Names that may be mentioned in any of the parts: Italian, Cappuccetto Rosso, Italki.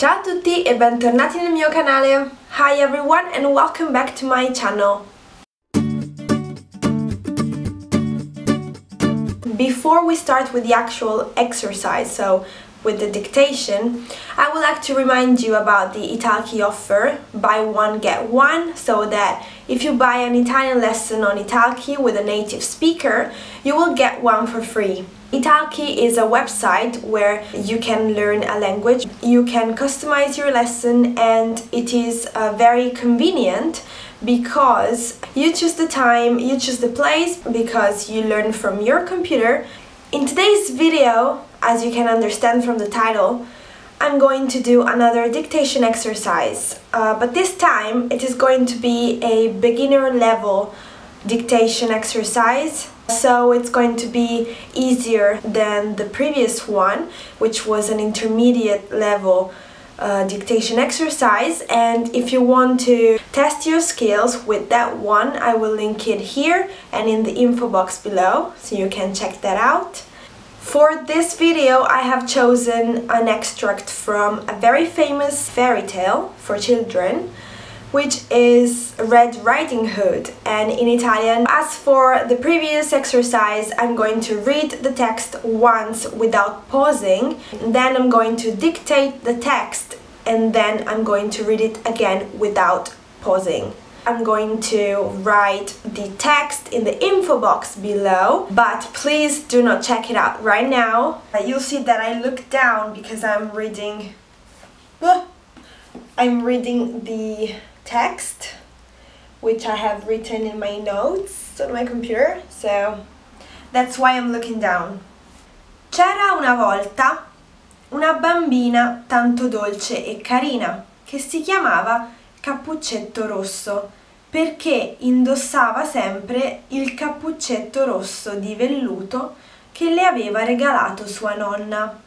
Ciao a tutti e bentornati nel mio canale. Hi everyone and welcome back to my channel. Before we start with the actual exercise, so with the dictation, I would like to remind you about the Italki offer, buy one get one, so that if you buy an Italian lesson on Italki with a native speaker, you will get one for free. Italki is a website where you can learn a language, you can customize your lesson, and it is very convenient because you choose the time, you choose the place, because you learn from your computer. In today's video, as you can understand from the title, I'm going to do another dictation exercise, but this time it is going to be a beginner level dictation exercise, so it's going to be easier than the previous one, which was an intermediate level dictation exercise. And if you want to test your skills with that one, I will link it here and in the info box below, so you can check that out. For this video, I have chosen an extract from a very famous fairy tale for children, which is Red Riding Hood, and in Italian. As for the previous exercise, I'm going to read the text once without pausing, then I'm going to dictate the text, and then I'm going to read it again without pausing. I'm going to write the text in the info box below, but please do not check it out right now. You'll see that I look down because I'm reading the text, which I have written in my notes on my computer, so that's why I'm looking down. C'era una volta una bambina tanto dolce e carina che si chiamava Cappuccetto Rosso perché indossava sempre il cappuccetto rosso di velluto che le aveva regalato sua nonna.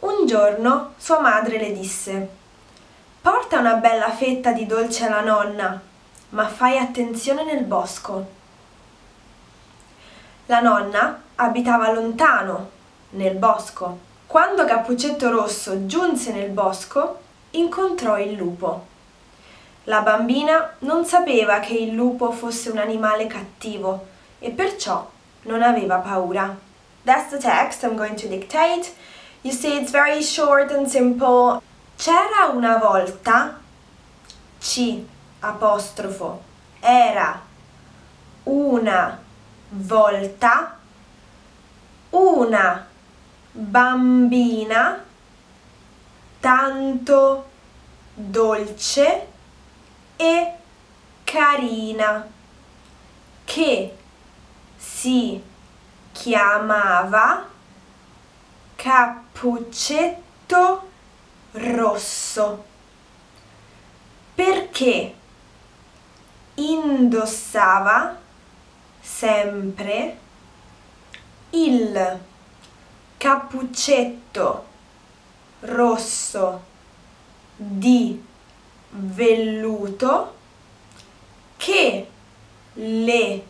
Un giorno sua madre le disse: porta una bella fetta di dolce alla nonna, ma fai attenzione nel bosco. La nonna abitava lontano, nel bosco. Quando Cappuccetto Rosso giunse nel bosco, incontrò il lupo. La bambina non sapeva che il lupo fosse un animale cattivo e perciò non aveva paura. That's the text I'm going to dictate. You see, it's very short and simple. C'era una volta, era una volta, una bambina tanto dolce e carina che si chiamava Cappuccetto Rosso perché indossava sempre il cappuccetto rosso di velluto che le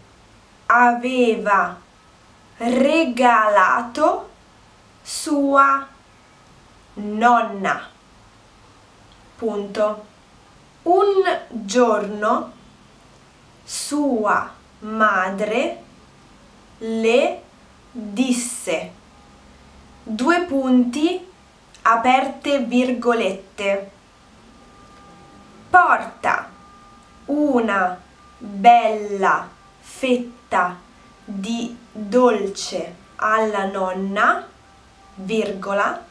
aveva regalato sua nonna. Punto. Un giorno sua madre le disse, due punti, aperte virgolette, porta una bella fetta di dolce alla nonna, virgola,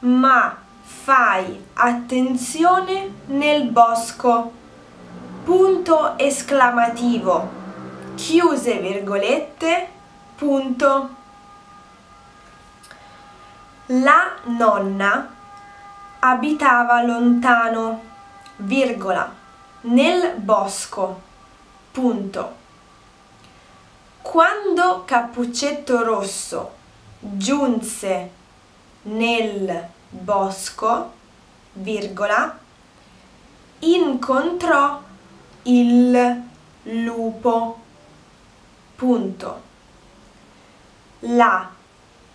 ma fai attenzione nel bosco, punto esclamativo, chiuse virgolette, punto. La nonna abitava lontano, virgola, nel bosco, punto. Quando Cappuccetto Rosso giunse nel bosco, virgola, incontrò il lupo, punto. La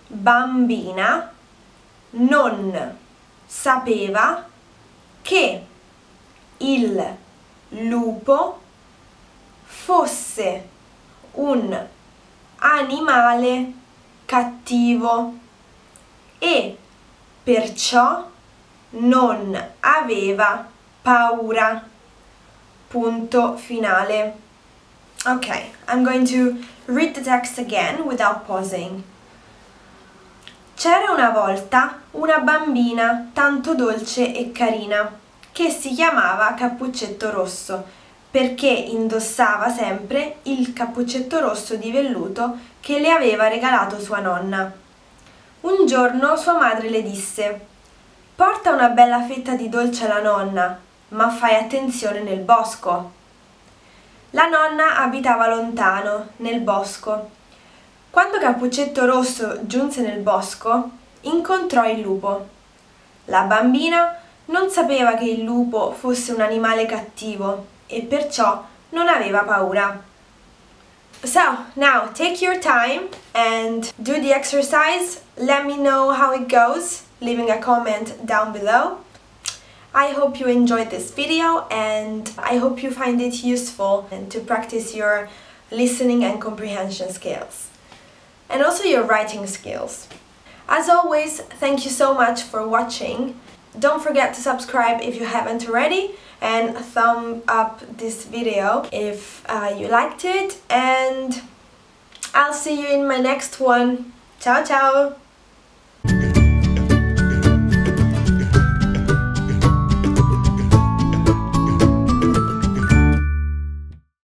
bambina non sapeva che il lupo fosse un animale cattivo e perciò non aveva paura. Punto finale. Okay, I'm going to read the text again without pausing. C'era una volta una bambina tanto dolce e carina che si chiamava Cappuccetto Rosso perché indossava sempre il cappuccetto rosso di velluto che le aveva regalato sua nonna. Un giorno sua madre le disse: porta una bella fetta di dolce alla nonna, ma fai attenzione nel bosco. La nonna abitava lontano, nel bosco. Quando Cappuccetto Rosso giunse nel bosco, incontrò il lupo. La bambina non sapeva che il lupo fosse un animale cattivo e perciò non aveva paura. So, now take your time and do the exercise. Let me know how it goes, leaving a comment down below. I hope you enjoyed this video and I hope you find it useful and to practice your listening and comprehension skills. And also your writing skills. As always, thank you so much for watching. Don't forget to subscribe if you haven't already and thumb up this video if you liked it, and I'll see you in my next one. Ciao ciao!